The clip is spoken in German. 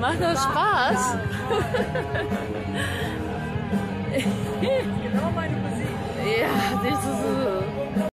Macht das Spaß? Genau meine Musik. Ja, das ist so.